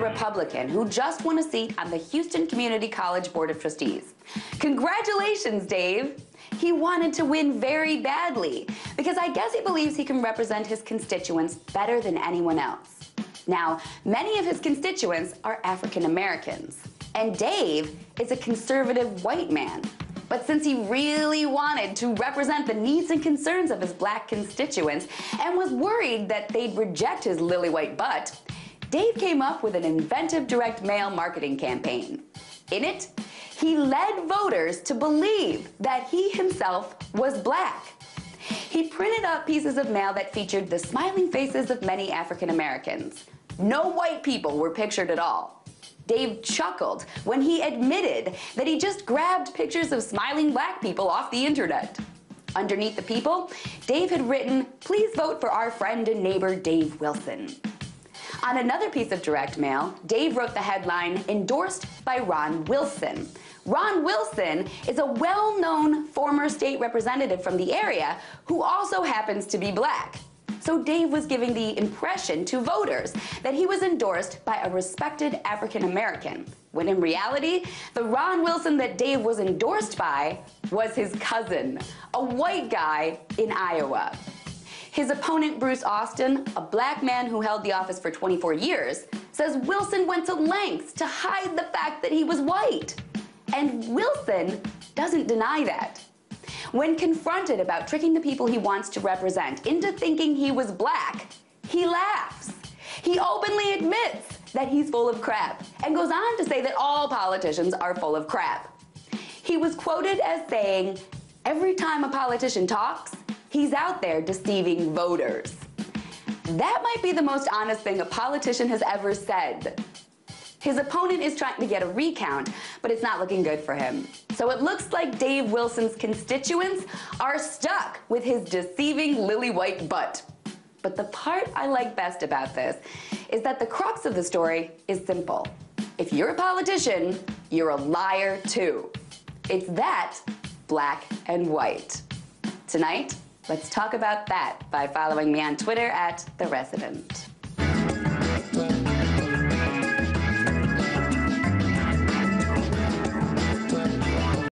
Republican who just won a seat on the Houston Community College Board of Trustees. Congratulations, Dave! He wanted to win very badly because I guess he believes he can represent his constituents better than anyone else. Now, many of his constituents are African Americans, and Dave is a conservative white man. But since he really wanted to represent the needs and concerns of his black constituents and was worried that they'd reject his lily white butt, Dave came up with an inventive direct mail marketing campaign. In it, he led voters to believe that he himself was black. He printed up pieces of mail that featured the smiling faces of many African Americans. No white people were pictured at all. Dave chuckled when he admitted that he just grabbed pictures of smiling black people off the internet. Underneath the people, Dave had written, "Please vote for our friend and neighbor Dave Wilson." On another piece of direct mail, Dave wrote the headline, "Endorsed by Ron Wilson." Ron Wilson is a well-known former state representative from the area who also happens to be black. So Dave was giving the impression to voters that he was endorsed by a respected African American, when in reality, the Ron Wilson that Dave was endorsed by was his cousin, a white guy in Iowa. His opponent, Bruce Austin, a black man who held the office for 24 years, says Wilson went to lengths to hide the fact that he was white. And Wilson doesn't deny that. When confronted about tricking the people he wants to represent into thinking he was black, he laughs. He openly admits that he's full of crap and goes on to say that all politicians are full of crap. He was quoted as saying, "Every time a politician talks, he's out there deceiving voters." That might be the most honest thing a politician has ever said. His opponent is trying to get a recount, but it's not looking good for him. So it looks like Dave Wilson's constituents are stuck with his deceiving lily white butt. But the part I like best about this is that the crux of the story is simple. If you're a politician, you're a liar too. It's that black and white. Tonight, let's talk about that by following me on Twitter at TheResident.